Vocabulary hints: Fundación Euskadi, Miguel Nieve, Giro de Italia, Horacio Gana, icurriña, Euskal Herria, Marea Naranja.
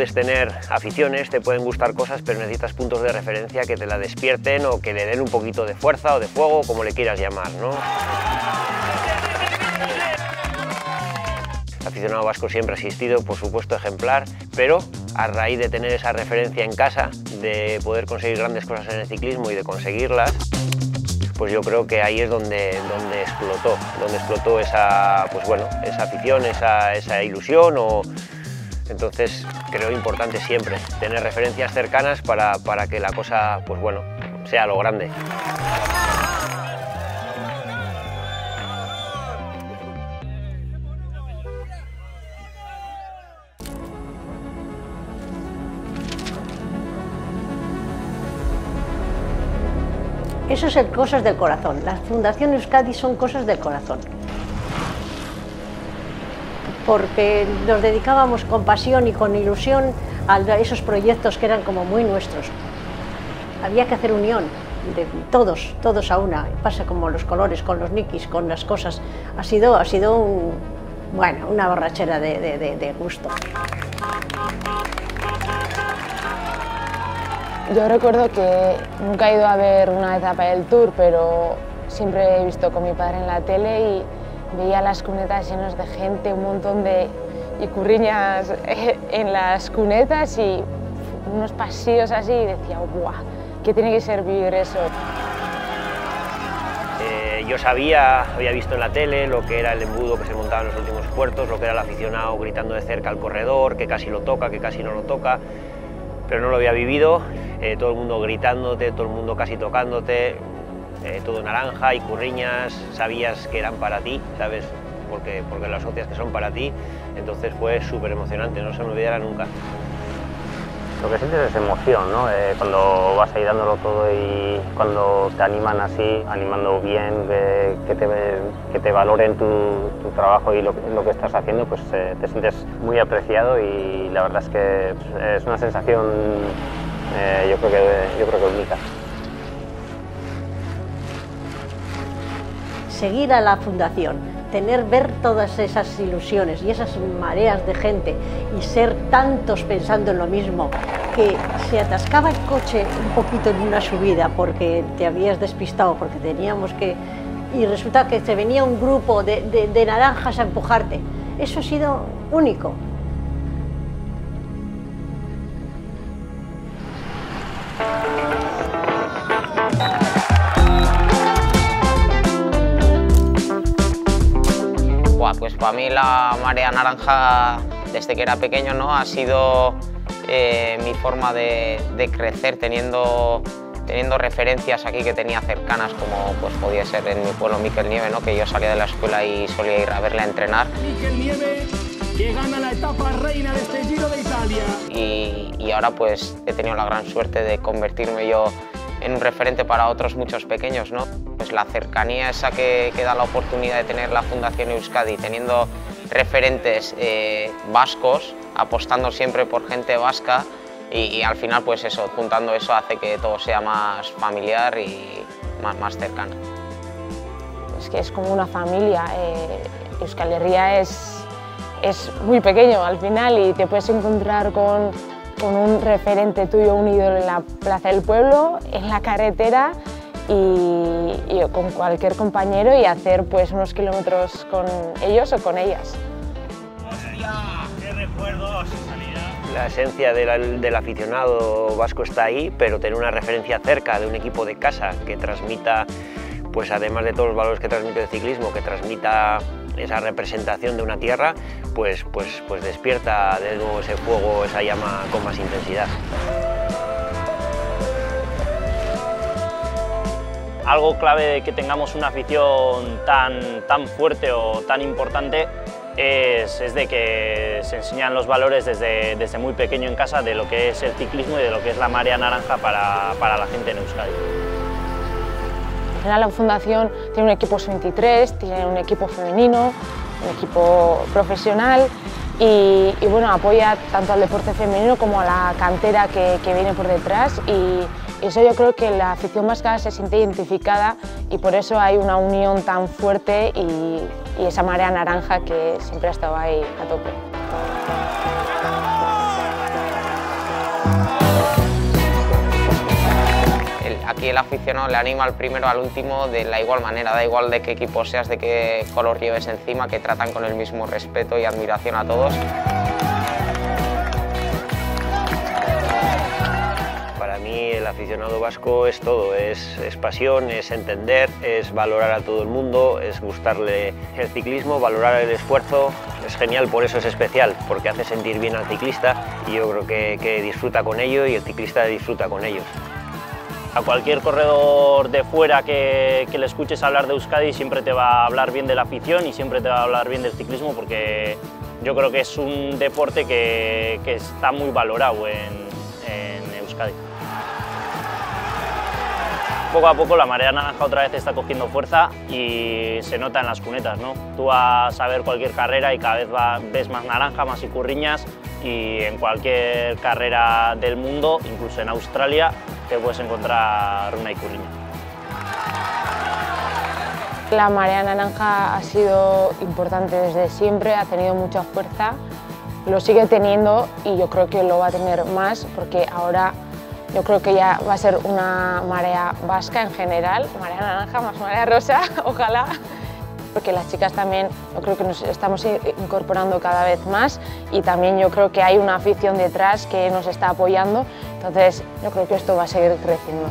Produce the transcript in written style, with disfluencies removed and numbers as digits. puedes tener aficiones, te pueden gustar cosas, pero necesitas puntos de referencia que te la despierten o que le den un poquito de fuerza o de fuego, como le quieras llamar, ¿no? El aficionado vasco siempre ha existido, por supuesto, ejemplar, pero a raíz de tener esa referencia en casa, de poder conseguir grandes cosas en el ciclismo y de conseguirlas, pues yo creo que ahí es donde explotó esa, pues bueno, esa afición, esa ilusión. Entonces creo importante siempre tener referencias cercanas para que la cosa, pues bueno, sea lo grande. Eso es el cosas del corazón. La Fundación Euskadi son cosas del corazón. Porque nos dedicábamos con pasión y con ilusión a esos proyectos que eran como muy nuestros. Había que hacer unión de todos a una. Pasa como los colores, con los nikis, con las cosas. Ha sido una borrachera de gusto. Yo recuerdo que nunca he ido a ver una etapa del Tour, pero siempre he visto con mi padre en la tele y veía las cunetas llenas de gente, un montón de icurriñas en las cunetas y unos pasillos así, y decía, ¡buah! ¿Qué tiene que ser vivir eso? Yo había visto en la tele lo que era el embudo que se montaba en los últimos puertos, lo que era el aficionado gritando de cerca al corredor, que casi lo toca, que casi no lo toca, pero no lo había vivido. Todo el mundo gritándote, todo el mundo casi tocándote, todo naranja, y curriñas, sabías que eran para ti, ¿sabes? Porque lo asocias que son para ti, entonces fue súper emocionante, no se me olvidará nunca. Lo que sientes es emoción, ¿no? Cuando vas ahí dándolo todo y cuando te animan así, animando bien, que te valoren tu trabajo y lo que estás haciendo, pues te sientes muy apreciado y la verdad es que es una sensación, yo creo que única. Seguir a la fundación, ver todas esas ilusiones y esas mareas de gente y ser tantos pensando en lo mismo, que se atascaba el coche un poquito en una subida porque te habías despistado, porque teníamos que... y resulta que te venía un grupo de naranjas a empujarte. Eso ha sido único. Pues para mí la marea naranja, desde que era pequeño, ¿no?, ha sido mi forma de crecer, teniendo referencias aquí que tenía cercanas, como pues podía ser en mi pueblo Miguel Nieve, ¿no?, que yo salía de la escuela y solía ir a verle a entrenar. Miguel Nieve, que gana la etapa reina de este Giro de Italia. Y ahora pues he tenido la gran suerte de convertirme yo en un referente para otros muchos pequeños, ¿no? Pues la cercanía esa que da la oportunidad de tener la Fundación Euskadi, teniendo referentes vascos, apostando siempre por gente vasca y al final pues eso, juntando eso hace que todo sea más familiar y más cercano. Es que es como una familia. Euskal Herria es muy pequeño al final y te puedes encontrar con un referente tuyo, un ídolo en la plaza del pueblo, en la carretera y con cualquier compañero y hacer pues unos kilómetros con ellos o con ellas. ¡Hostia! ¡Qué recuerdos! La esencia del aficionado vasco está ahí, pero tener una referencia cerca de un equipo de casa que transmita, pues además de todos los valores que transmite el ciclismo, que transmita esa representación de una tierra, pues despierta de nuevo ese fuego, esa llama con más intensidad. Algo clave de que tengamos una afición tan fuerte o tan importante es de que se enseñan los valores desde muy pequeño en casa, de lo que es el ciclismo y de lo que es la marea naranja para la gente en Euskadi. La fundación tiene un equipo sub-23, tiene un equipo femenino, un equipo profesional y bueno, apoya tanto al deporte femenino como a la cantera que viene por detrás y eso yo creo que la afición vasca se siente identificada y por eso hay una unión tan fuerte y esa marea naranja que siempre ha estado ahí a tope. Aquí el aficionado le anima al primero al último de la igual manera, da igual de qué equipo seas, de qué color lleves encima, que tratan con el mismo respeto y admiración a todos. Para mí el aficionado vasco es todo, es pasión, es entender, es valorar a todo el mundo, es gustarle el ciclismo, valorar el esfuerzo. Es genial, por eso es especial, porque hace sentir bien al ciclista y yo creo que disfruta con ello y el ciclista disfruta con ellos. A cualquier corredor de fuera que le escuches hablar de Euskadi siempre te va a hablar bien de la afición y siempre te va a hablar bien del ciclismo, porque yo creo que es un deporte que está muy valorado en Euskadi. Poco a poco la marea naranja otra vez está cogiendo fuerza y se nota en las cunetas, ¿no? Tú vas a ver cualquier carrera y cada vez ves más naranja, más icurriñas, y en cualquier carrera del mundo, incluso en Australia, te puedes encontrar una icurriña. La marea naranja ha sido importante desde siempre, ha tenido mucha fuerza, lo sigue teniendo y yo creo que lo va a tener más porque ahora yo creo que ya va a ser una marea vasca en general, marea naranja más marea rosa, ojalá, porque las chicas también yo creo que nos estamos incorporando cada vez más y también yo creo que hay una afición detrás que nos está apoyando, entonces yo creo que esto va a seguir creciendo.